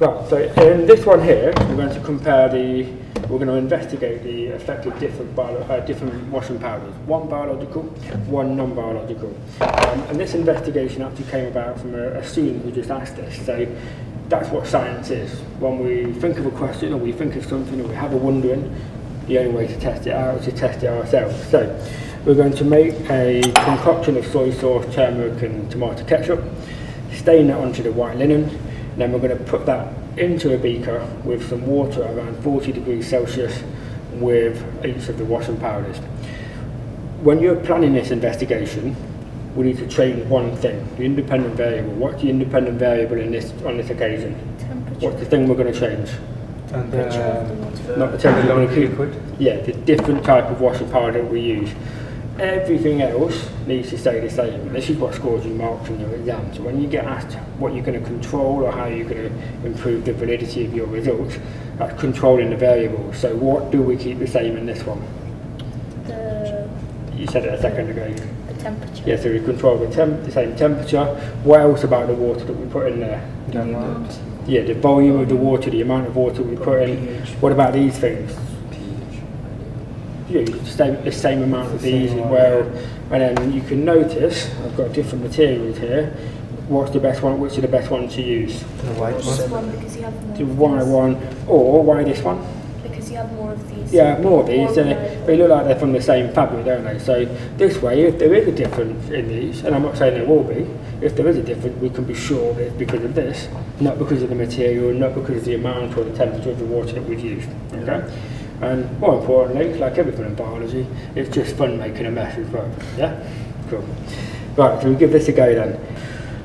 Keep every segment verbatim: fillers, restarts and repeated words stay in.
Right, so in this one here, we're going to compare the, we're going to investigate the effect of different, bio, uh, different washing powders. One biological, one non-biological. Um, and this investigation actually came about from a, a student who just asked us. So that's what science is. When we think of a question, or we think of something, or we have a wondering, the only way to test it out is to test it ourselves. So we're going to make a concoction of soy sauce, turmeric and tomato ketchup, stain that onto the white linen, and then we're going to put that into a beaker with some water around forty degrees Celsius with each of the washing powders. When you're planning this investigation, we need to train one thing, the independent variable. What's the independent variable in this on this occasion? Temperature. What's the thing we're going to change? And the, uh, not the temperature, the liquid. Yeah, the different type of washing powder we use. Everything else needs to stay the same. This is what scores you marks in your exam. So when you get asked what you're going to control or how you're going to improve the validity of your results, that's controlling the variables. So what do we keep the same in this one? The you said it a second ago. The temperature. Yeah, so we control the, temp the same temperature. What else about the water that we put in there? The amount. Yeah, the volume of the water, the amount of water we put in. What about these things? Yeah, the same, the same amount of these as well, and then you can notice I've got different materials here. What's the best one? Which are the best ones to use? The white one, because you have more. The white one, or why this one? Because you have more of these. Yeah, more of these. And they, they look like they're from the same fabric, don't they? So this way, if there is a difference in these, and I'm not saying there will be, if there is a difference, we can be sure that it's because of this, not because of the material, not because of the amount or the temperature of the water that we've used. Okay. And more importantly, like everything in biology, it's just fun making a mess as well. Yeah? Cool. Right, so we'll give this a go then.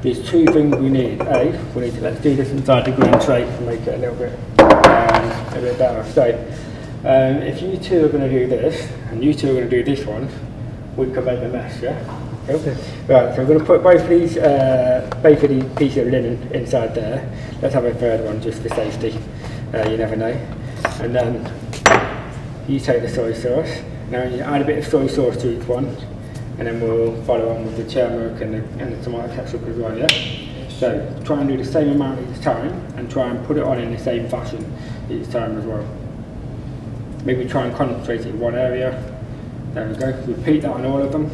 There's two things we need. A, we need to, let's do this inside the green tray and make it a little bit, um, a bit better. So, um, if you two are going to do this, and you two are going to do this one, we can make a mess, yeah? Cool. Okay. Right, so we're going to put both of these, uh, both of these pieces of linen inside there. Let's have a third one just for safety. Uh, you never know. And then, you take the soy sauce. Now you add a bit of soy sauce to each one, and then we'll follow on with the turmeric and the, and the tomato ketchup as well, yeah? So try and do the same amount each time, and try and put it on in the same fashion each time as well. Maybe try and concentrate it in one area. There we go. Repeat that on all of them.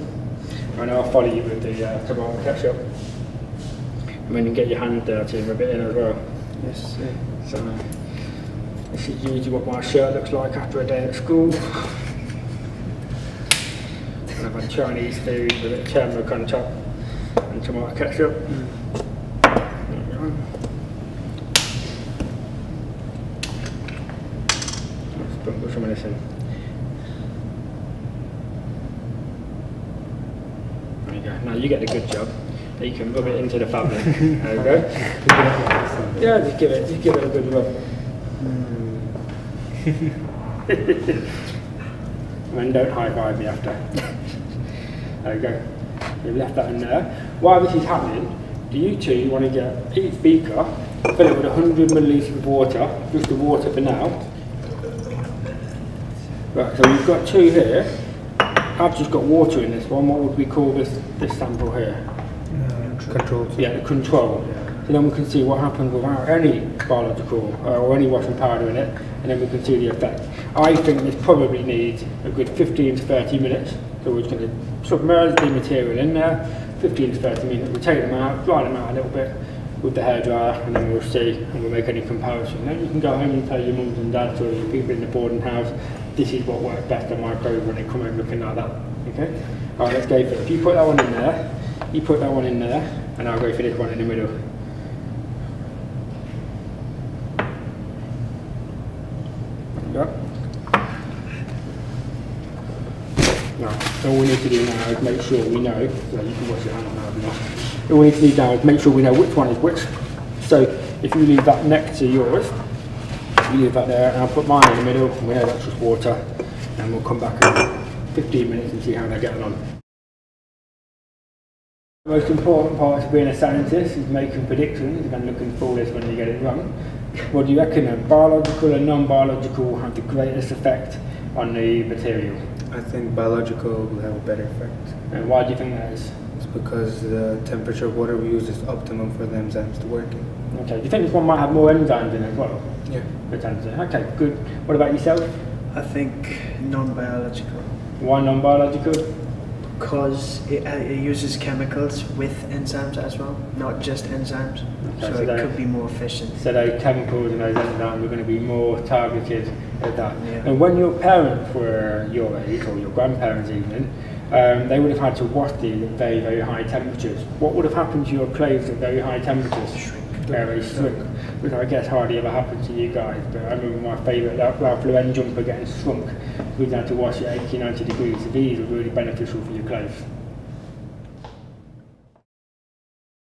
And I'll follow you with the uh, tomato ketchup. And then you get your hand dirty and rub it in as well. Yes, sir. So, this is usually what my shirt looks like after a day at school. And I've had Chinese food with a bit of turmeric on top and tomato ketchup. Mm. There we go. Let's sprinkle some of this in. There you go. Now you get the good job. Now you can rub it into the fabric. There you go. Yeah, just give it, just give it a good rub. And don't high five me after. There we go. We've left that in there. While this is happening, do you two want to get each beaker, fill it with one hundred millilitres of water, just the water for now. Right, so we've got two here. I've just got water in this one. What would we call this this sample here? Uh, control. Yeah, the control. Yeah. And then we can see what happens without any biological uh, or any washing powder in it, and then we can see the effect. I think this probably needs a good fifteen to thirty minutes, so we're just going to submerge the material in there, fifteen to thirty minutes, we'll take them out, dry them out a little bit with the hairdryer, and then we'll see, and we'll make any comparison. Then you can go home and tell your mums and dads or your people in the boarding house, this is what worked best on my probe when they come home looking like that, okay? Alright, let's go for it. If you put that one in there, you put that one in there, and I'll go for this one in the middle. All we need to do now is make sure we know, so you can wash your hand now if not. All we need to do now is make sure we know which one is which. So if you leave that next to yours, you leave that there, and I'll put mine in the middle, and we know that's just water, and we'll come back in fifteen minutes and see how they're getting on. The most important part of being a scientist is making predictions and looking forward when you get it wrong. What do you reckon then? Biological and non-biological have the greatest effect on the material? I think biological will have a better effect. And why do you think that is? It's because the temperature of water we use is optimum for the enzymes to work in. Okay, you think this one might have more enzymes in it as well? Yeah. Potentially. Okay, good. What about yourself? I think non-biological. Why non-biological? Because it, uh, it uses chemicals with enzymes as well, not just enzymes. Okay, so, so it they, could be more efficient. So those chemicals and those enzymes are going to be more targeted at that. Yeah. And when your parents were your age, or your grandparents even, um, they would have had to wash these at very, very high temperatures. What would have happened to your clothes at very high temperatures? Shrink. Very shrunk, which I guess hardly ever happened to you guys, but I remember my favourite Ralph Lauren jumper getting shrunk. We'd have to wash it at eighty, ninety degrees. These are really beneficial for your clothes.